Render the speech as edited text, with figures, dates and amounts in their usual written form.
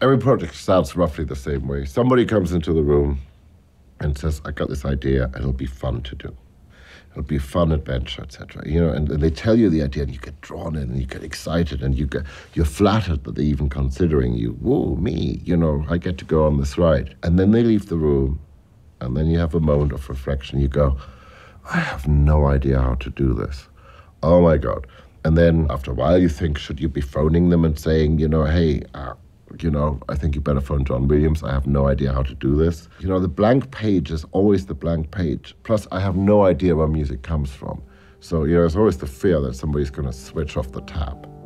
Every project starts roughly the same way. Somebody comes into the room and says, I got this idea, it'll be fun to do. It'll be a fun adventure, etc. You know, and they tell you the idea and you get drawn in and you get excited and you're flattered that they're even considering you. Whoa, me, you know, I get to go on this ride. And then they leave the room and then you have a moment of reflection. You go, I have no idea how to do this. Oh my God. And then after a while you think, should you be phoning them and saying, you know, hey, you know, I think you better phone John Williams. I have no idea how to do this. You know, the blank page is always the blank page. Plus, I have no idea where music comes from. So, you know, there's always the fear that somebody's going to switch off the tap.